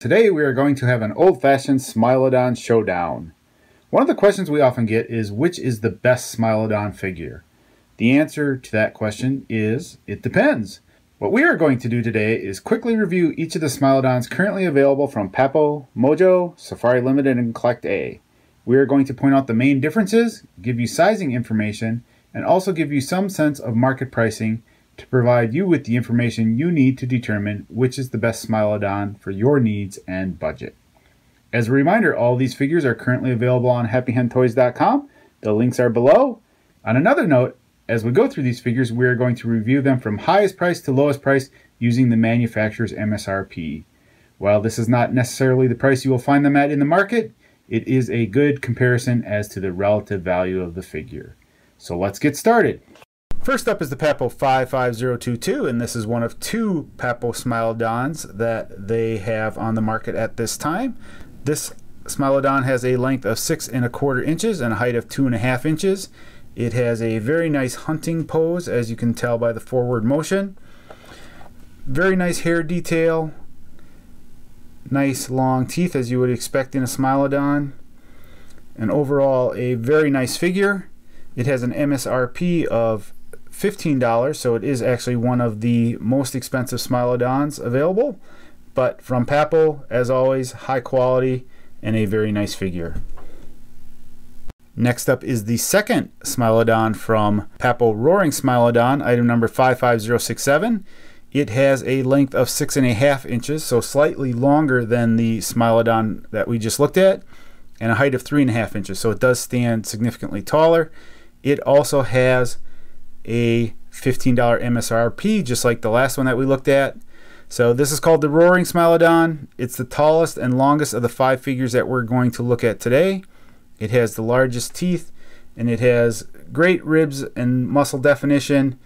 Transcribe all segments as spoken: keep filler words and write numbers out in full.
Today we are going to have an old-fashioned Smilodon showdown. One of the questions we often get is, which is the best Smilodon figure? The answer to that question is, it depends. What we are going to do today is quickly review each of the Smilodons currently available from Papo, Mojo, Safari Limited, and CollectA. We are going to point out the main differences, give you sizing information, and also give you some sense of market pricing to provide you with the information you need to determine which is the best Smilodon for your needs and budget. As a reminder, all these figures are currently available on Happy Hen Toys dot com. The links are below. On another note, as we go through these figures, we are going to review them from highest price to lowest price using the manufacturer's M S R P. While this is not necessarily the price you will find them at in the market, it is a good comparison as to the relative value of the figure. So let's get started. First up is the Papo five five zero two two, and this is one of two Papo Smilodons that they have on the market at this time. This Smilodon has a length of six and a quarter inches and a height of two and a half inches. It has a very nice hunting pose, as you can tell by the forward motion. Very nice hair detail. Nice long teeth, as you would expect in a Smilodon. And overall, a very nice figure. It has an M S R P of fifteen dollars, so it is actually one of the most expensive Smilodons available, but from Papo, as always, high quality and a very nice figure. Next up is the second Smilodon from Papo, Roaring Smilodon, item number five five zero six seven. It has a length of six and a half inches, so slightly longer than the Smilodon that we just looked at, and a height of three and a half inches, so it does stand significantly taller. It also has a fifteen dollar M S R P, just like the last one that we looked at. So this is called the Roaring Smilodon. It's the tallest and longest of the five figures that we're going to look at today. It has the largest teeth, and it has great ribs and muscle definition.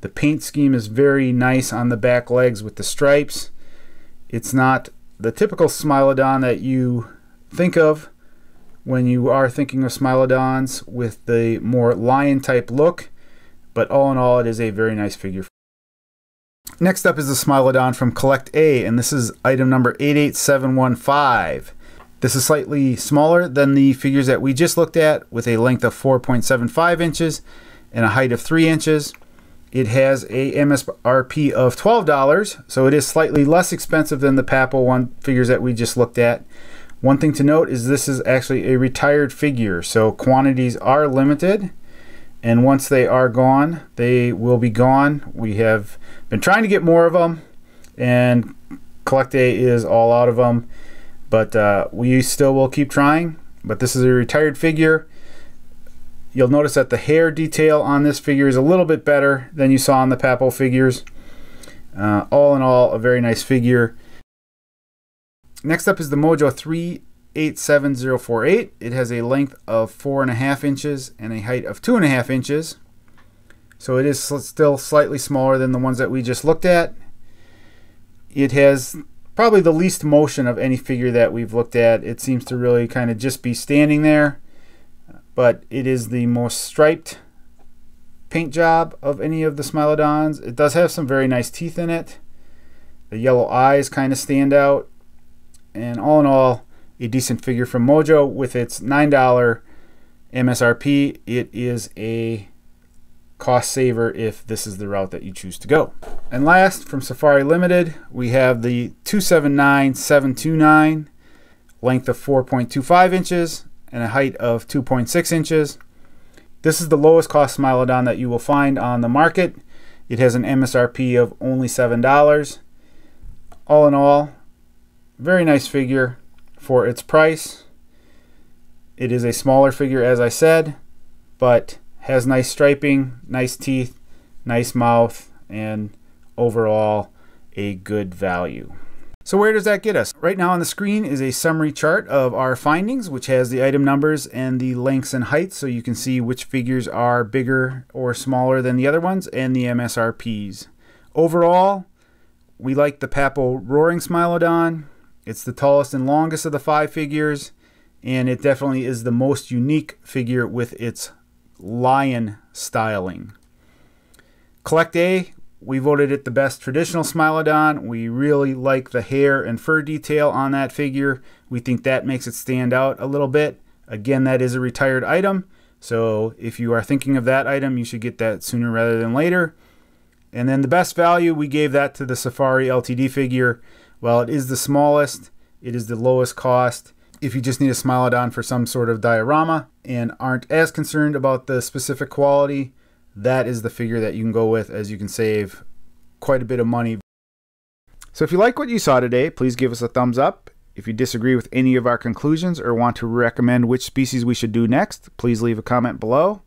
The paint scheme is very nice on the back legs with the stripes. It's not the typical Smilodon that you think of when you are thinking of Smilodons, with the more lion type look. But all in all, it is a very nice figure. Next up is the Smilodon from CollectA, and this is item number eight eight seven one five. This is slightly smaller than the figures that we just looked at, with a length of four point seven five inches and a height of three inches. It has a M S R P of twelve dollars, so it is slightly less expensive than the Papo one figures that we just looked at. One thing to note is this is actually a retired figure, so quantities are limited. And once they are gone, they will be gone. We have been trying to get more of them, and CollectA is all out of them, but uh, we still will keep trying. But this is a retired figure. You'll notice that the hair detail on this figure is a little bit better than you saw on the Papo figures. Uh, all in all, a very nice figure. Next up is the Mojo three eight seven zero four eight. It has a length of four and a half inches and a height of two and a half inches, so it is still slightly smaller than the ones that we just looked at. It has probably the least motion of any figure that we've looked at. It seems to really kind of just be standing there, but it is the most striped paint job of any of the Smilodons. It does have some very nice teeth in it. The yellow eyes kind of stand out, and all in all, a decent figure from Mojo. With its nine dollar M S R P, it is a cost saver if this is the route that you choose to go. And last, from Safari Limited, we have the two seven nine seven two nine, length of four point two five inches and a height of two point six inches. This is the lowest cost Smilodon that you will find on the market. It has an M S R P of only seven dollars. All in all, very nice figure for its price. It is a smaller figure, as I said, but has nice striping, nice teeth, nice mouth, and overall a good value. So where does that get us? Right now on the screen is a summary chart of our findings, which has the item numbers and the lengths and heights, so you can see which figures are bigger or smaller than the other ones, and the M S R Ps. Overall, we like the Papo Roaring Smilodon. It's the tallest and longest of the five figures, and it definitely is the most unique figure with its lion styling. CollectA We voted it the best traditional Smilodon. We really like the hair and fur detail on that figure. We think that makes it stand out a little bit. Again, that is a retired item. So if you are thinking of that item, you should get that sooner rather than later. And then the best value, we gave that to the Safari Limited figure. While it is the smallest, it is the lowest cost. If you just need a Smilodon for some sort of diorama and aren't as concerned about the specific quality, that is the figure that you can go with, as you can save quite a bit of money. So if you like what you saw today, please give us a thumbs up. If you disagree with any of our conclusions or want to recommend which species we should do next, please leave a comment below.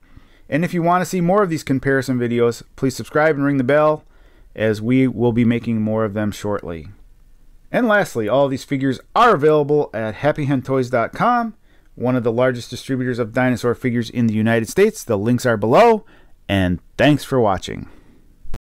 And if you want to see more of these comparison videos, please subscribe and ring the bell, as we will be making more of them shortly. And lastly, all of these figures are available at Happy Hen Toys dot com, one of the largest distributors of dinosaur figures in the United States. The links are below. And thanks for watching.